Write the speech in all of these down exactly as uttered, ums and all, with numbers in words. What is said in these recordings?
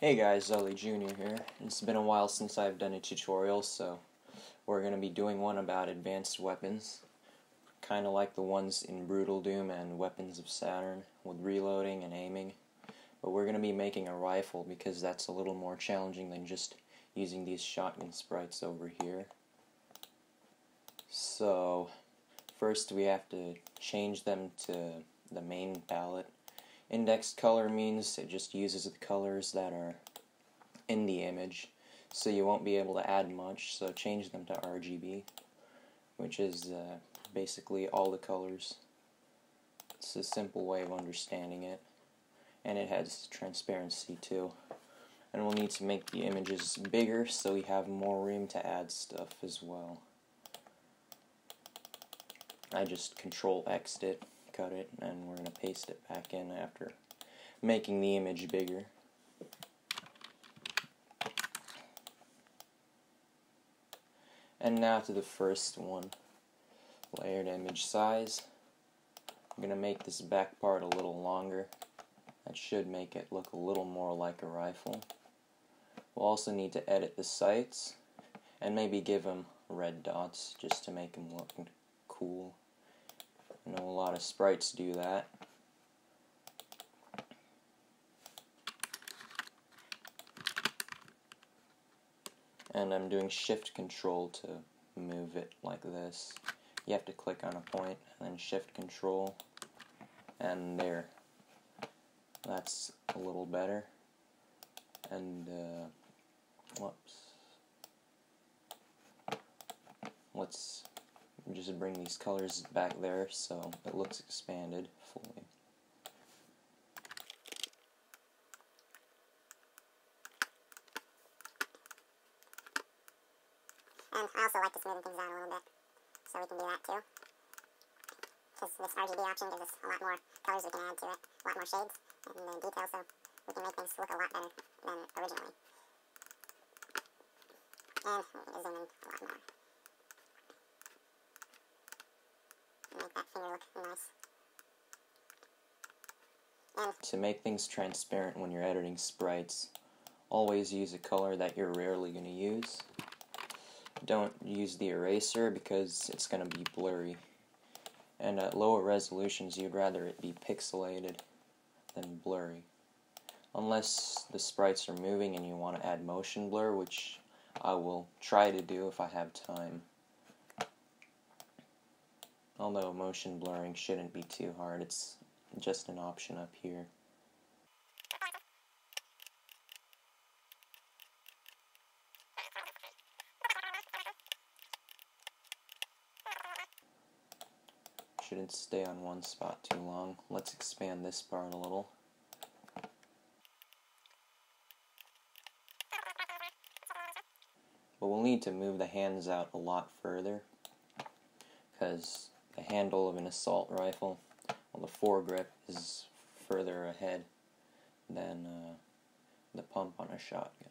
Hey guys, Ali Junior here. It's been a while since I've done a tutorial, so we're going to be doing one about advanced weapons, kind of like the ones in Brutal Doom and Weapons of Saturn, with reloading and aiming. But we're going to be making a rifle because that's a little more challenging than just using these shotgun sprites over here. So first we have to change them to the main palette. Index color means it just uses the colors that are in the image, so you won't be able to add much, so change them to R G B, which is uh, basically all the colors. It's a simple way of understanding it, and it has transparency too. And we'll need to make the images bigger so we have more room to add stuff as well. I just control X'd it, cut it, and we're going to paste it back in after making the image bigger. And now to the first one, layered image size. I'm going to make this back part a little longer. That should make it look a little more like a rifle. We'll also need to edit the sights and maybe give them red dots just to make them look cool. I know a lot of sprites do that. And I'm doing shift control to move it like this. You have to click on a point and then shift control, and there. That's a little better. And uh, whoops. Let's just bring these colors back there so it looks expanded fully. And I also like to smooth things out a little bit, so we can do that too. Because this R G B option gives us a lot more colors we can add to it, a lot more shades and uh, details, so we can make things look a lot better than originally. And we'll zoom in a lot more. Make that finger look nice. And to make things transparent when you're editing sprites, always use a color that you're rarely going to use. Don't use the eraser because it's going to be blurry. And at lower resolutions, you'd rather it be pixelated than blurry. Unless the sprites are moving and you want to add motion blur, which I will try to do if I have time. Although motion blurring shouldn't be too hard, it's just an option up here. Shouldn't stay on one spot too long. Let's expand this part a little. But we'll need to move the hands out a lot further, because the handle of an assault rifle, well, the foregrip is further ahead than uh, the pump on a shotgun.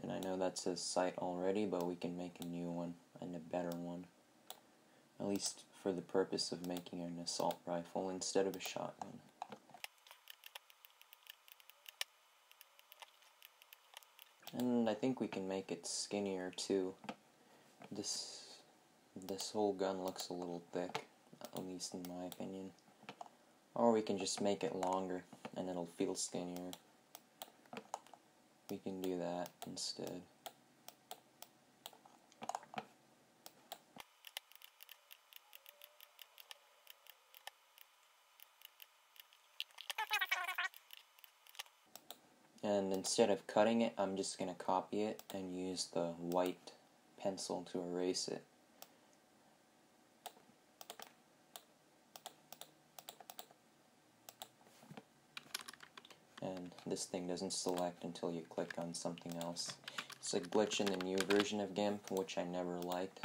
And I know that says sight already, but we can make a new one and a better one. At least for the purpose of making an assault rifle instead of a shotgun. And I think we can make it skinnier too. This, this whole gun looks a little thick, at least in my opinion. Or we can just make it longer and it'll feel skinnier. We can do that instead. And instead of cutting it, I'm just going to copy it and use the white pencil to erase it. And this thing doesn't select until you click on something else. It's a glitch in the new version of GIMP, which I never liked.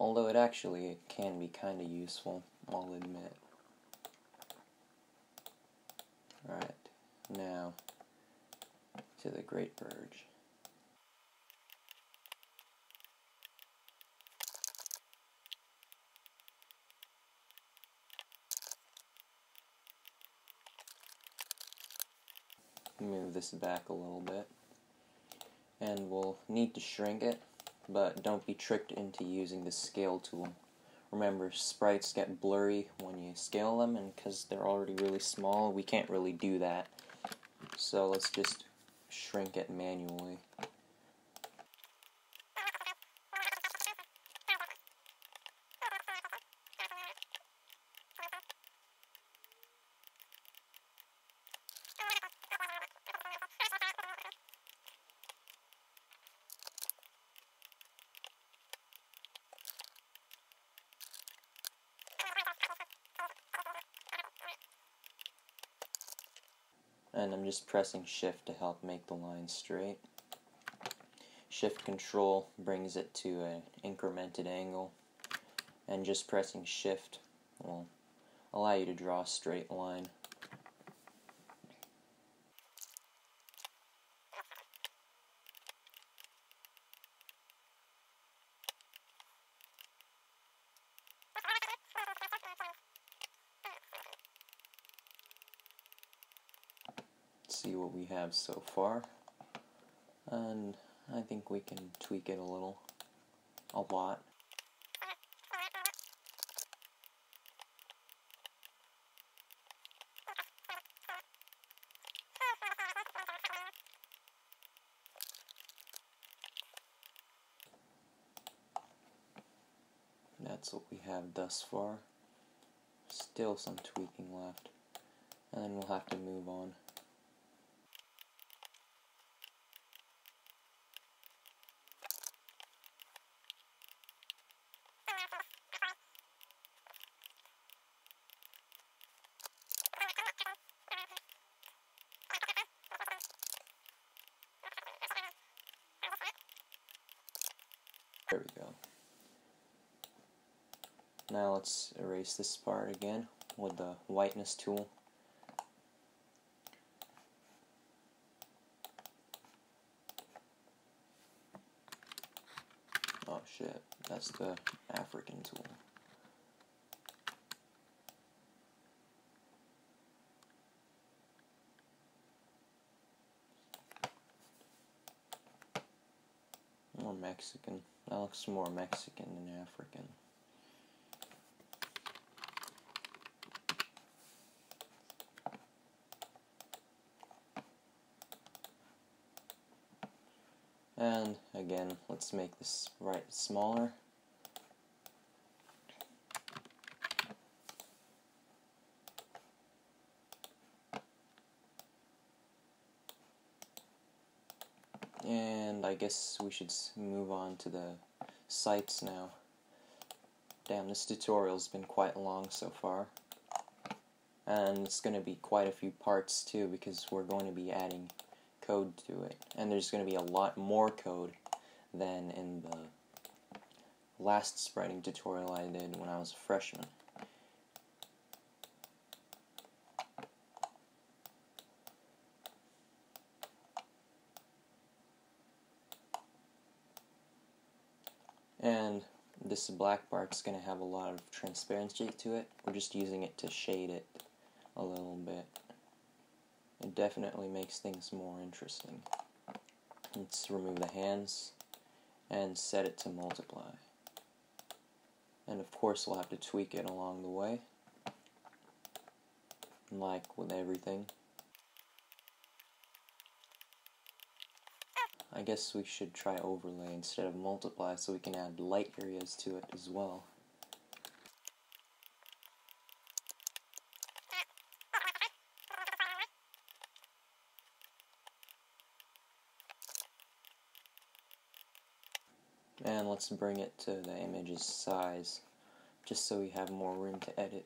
Although it actually it can be kind of useful, I'll admit. Alright, now to the Great Purge. Move this back a little bit, and we'll need to shrink it. But don't be tricked into using the scale tool. Remember, sprites get blurry when you scale them, and because they're already really small, we can't really do that. So let's just shrink it manually. And I'm just pressing shift to help make the line straight. Shift control brings it to an incremented angle, and just pressing shift will allow you to draw a straight line. See what we have so far, and I think we can tweak it a little, a lot. That's what we have thus far. Still some tweaking left, and then we'll have to move on. There we go. Now let's erase this part again with the whiteness tool. Oh shit, that's the African tool. More Mexican. That looks more Mexican than African. And again, let's make this right smaller. And I guess we should move on to the sites now. Damn, this tutorial's been quite long so far. And it's going to be quite a few parts too, because we're going to be adding code to it. And there's going to be a lot more code than in the last spreading tutorial I did when I was a freshman. And this black part's going to have a lot of transparency to it. We're just using it to shade it a little bit. It definitely makes things more interesting. Let's remove the hands and set it to multiply. And of course we'll have to tweak it along the way, like with everything. I guess we should try overlay instead of multiply so we can add light areas to it as well. and let's bring it to the image's size just so we have more room to edit.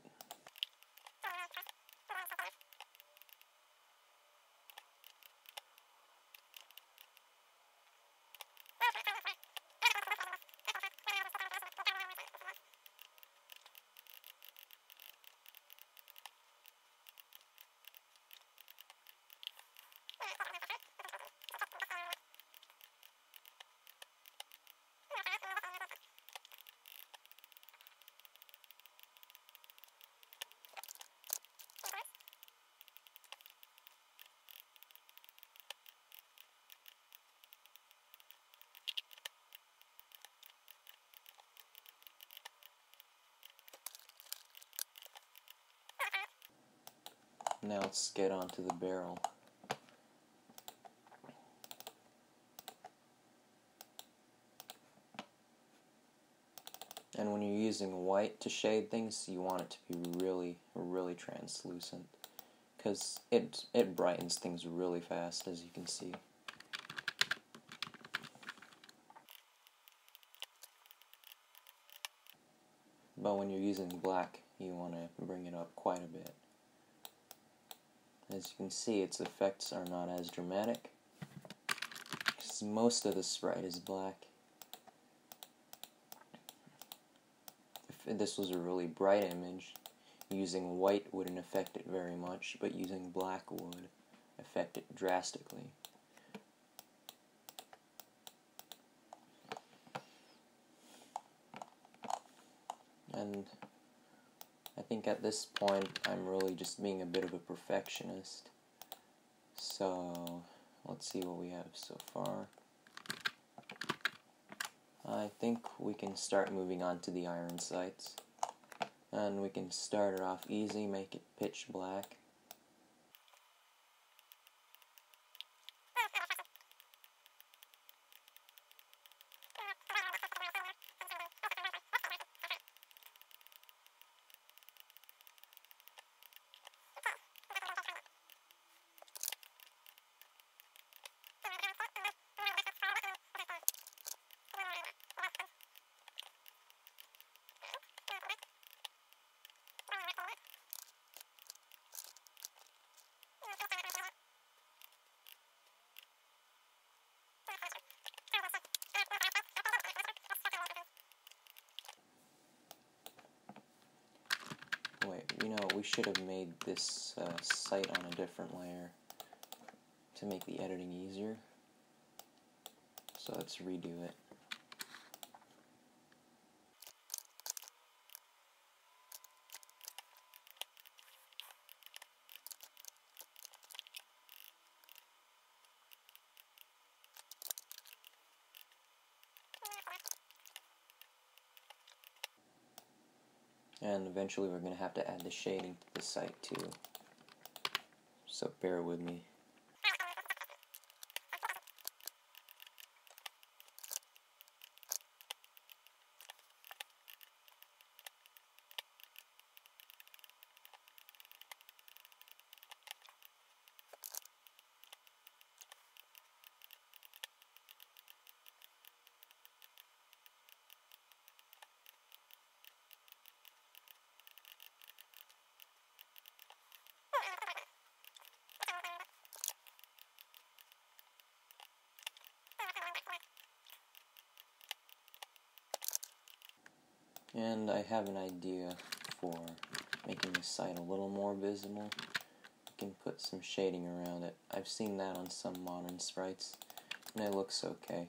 Now let's get onto the barrel. And when you're using white to shade things, you want it to be really, really translucent, because it, it brightens things really fast, as you can see. But when you're using black, you want to bring it up quite a bit. As you can see, its effects are not as dramatic, because most of the sprite is black. If this was a really bright image, using white wouldn't affect it very much, but using black would affect it drastically. And I think at this point I'm really just being a bit of a perfectionist. So let's see what we have so far. I think we can start moving on to the iron sights. And we can start it off easy, make it pitch black. You know, we should have made this uh, site on a different layer to make the editing easier. So let's redo it. And eventually we're going to have to add the shading to the site too, so bear with me. And I have an idea for making the site a little more visible. You can put some shading around it. I've seen that on some modern sprites, and it looks okay.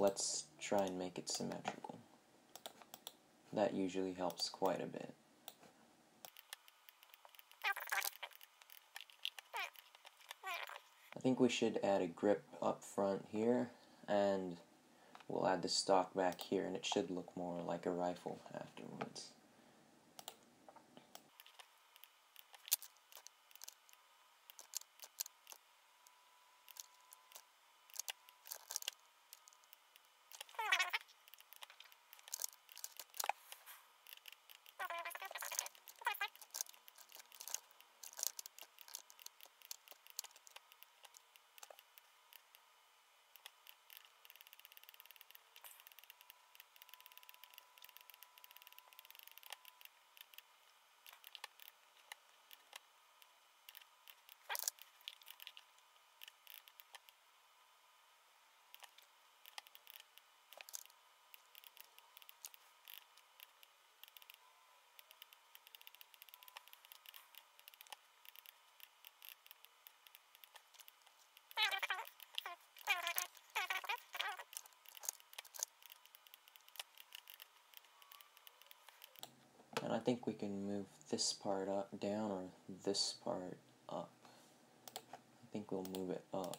let's try and make it symmetrical. That usually helps quite a bit. I think we should add a grip up front here, and we'll add the stock back here, and it should look more like a rifle afterwards. And I think we can move this part up, down, or this part up. I think we'll move it up.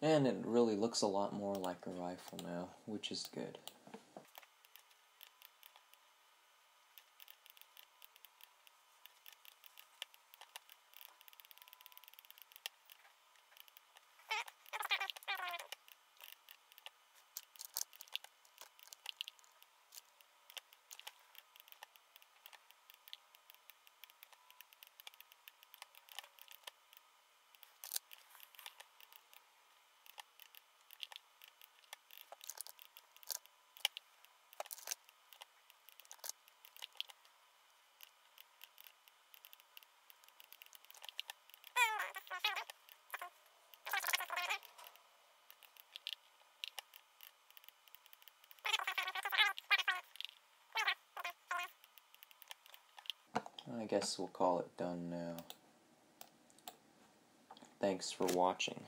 And it really looks a lot more like a rifle now, which is good. I guess we'll call it done now. Thanks for watching.